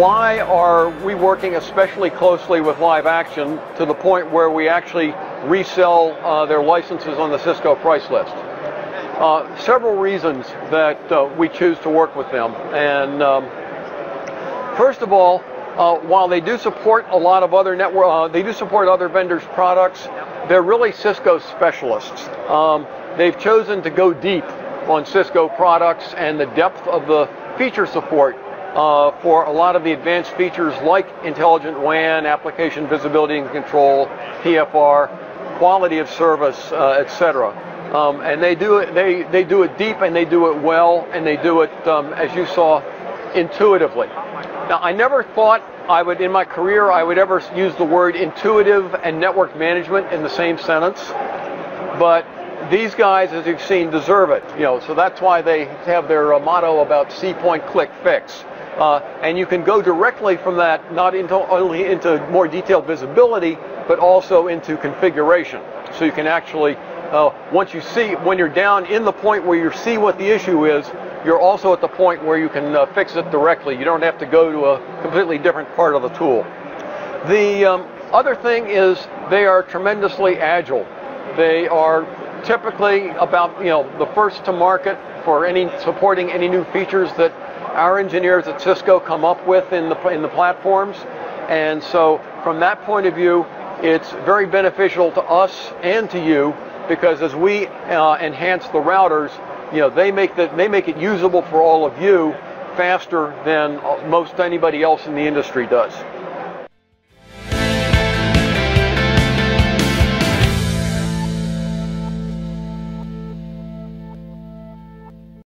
why are we working especially closely with Live Action to the point where we actually resell their licenses on the Cisco price list? Several reasons that we choose to work with them. And first of all, while they do support a lot of other network, they do support other vendors' products, they're really Cisco specialists. They've chosen to go deep on Cisco products and the depth of the feature support for a lot of the advanced features like intelligent WAN, application visibility and control, PFR, quality of service, etc. And they do it deep, and they do it well, and they do it, as you saw, intuitively. Now, I never thought I would, in my career, I would ever use the word intuitive and network management in the same sentence, but these guys, as you've seen, deserve it. You know, so that's why they have their motto about C point, click, fix. And you can go directly from that, not only into more detailed visibility, but also into configuration. So you can actually, once you see, when you're down in the point where you see what the issue is, you're also at the point where you can fix it directly. You don't have to go to a completely different part of the tool. The other thing is they are tremendously agile. They are typically about, you know, the first to market for any supporting any new features that our engineers at Cisco come up with in the platforms. And so from that point of view, it's very beneficial to us and to you, because as we enhance the routers, you know, they make it usable for all of you faster than most anybody else in the industry does.